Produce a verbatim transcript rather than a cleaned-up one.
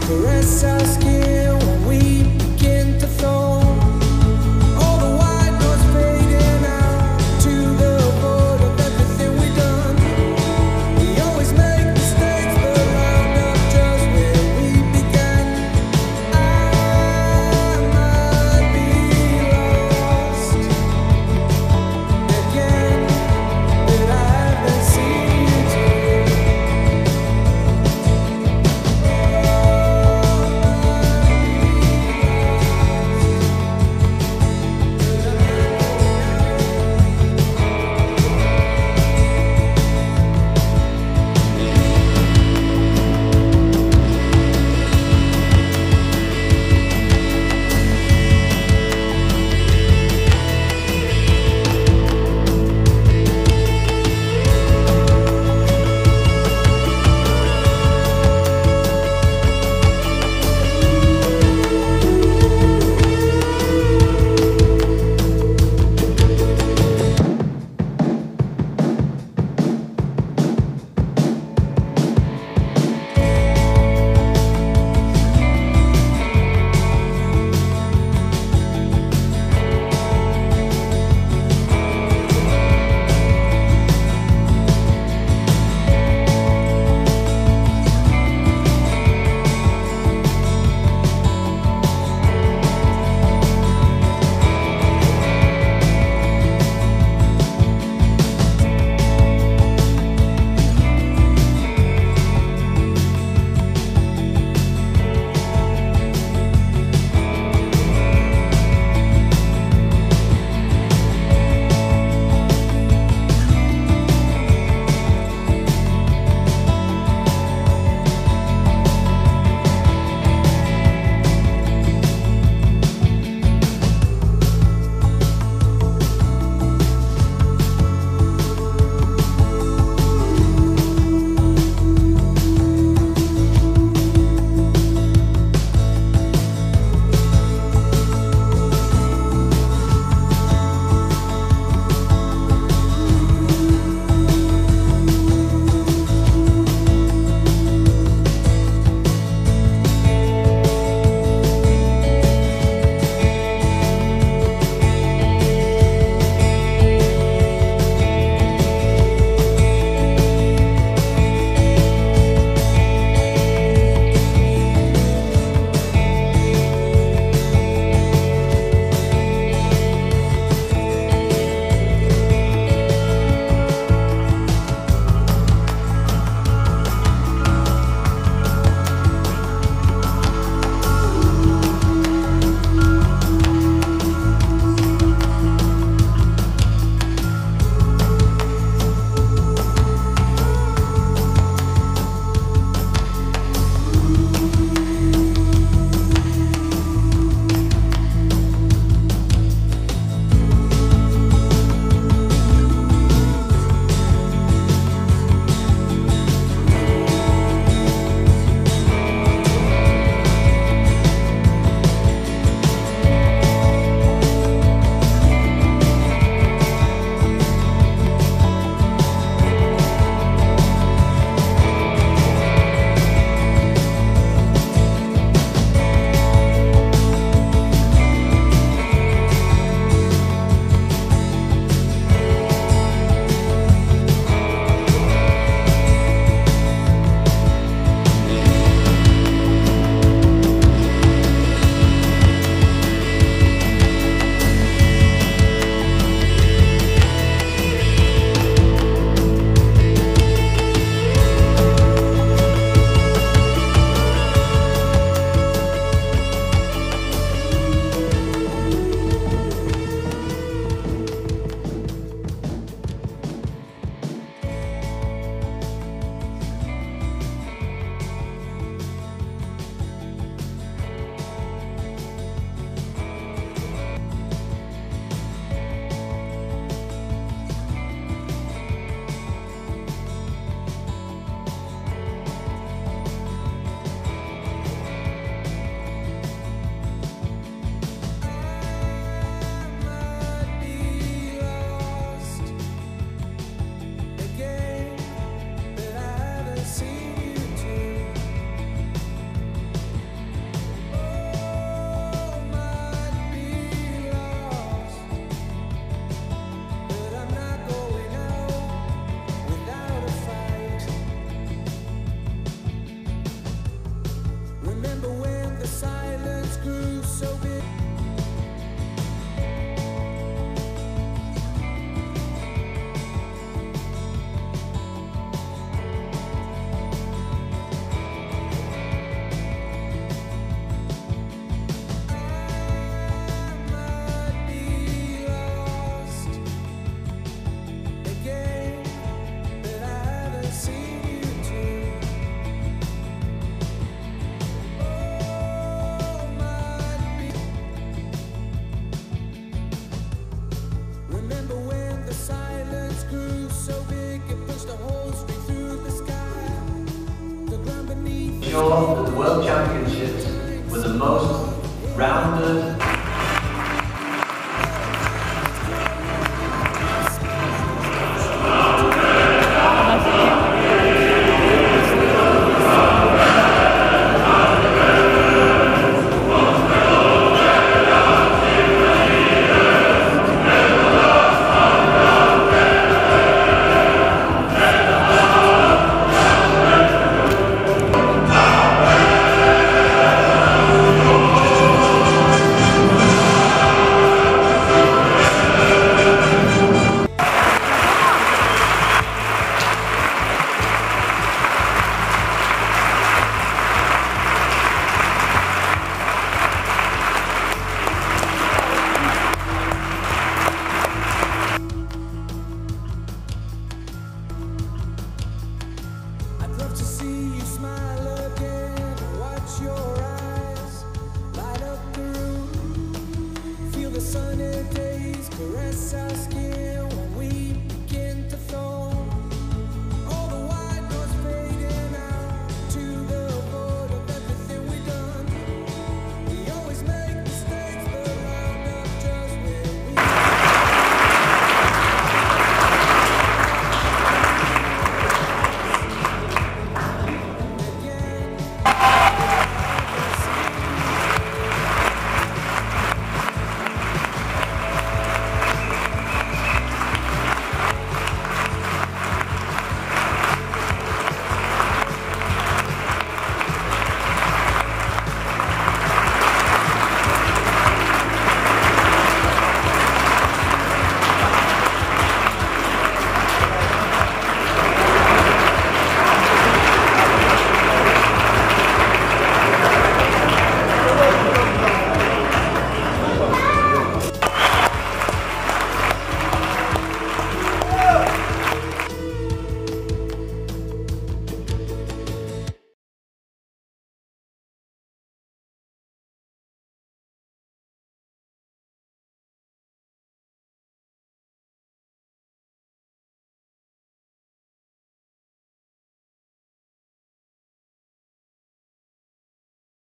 caress our skin when we begin to thaw. All the white noise fading out to the void of everything we've done. We always make mistakes, but I'm not just where we began. I might be lost again, but I haven't seen you too. The World Championships were the most rounded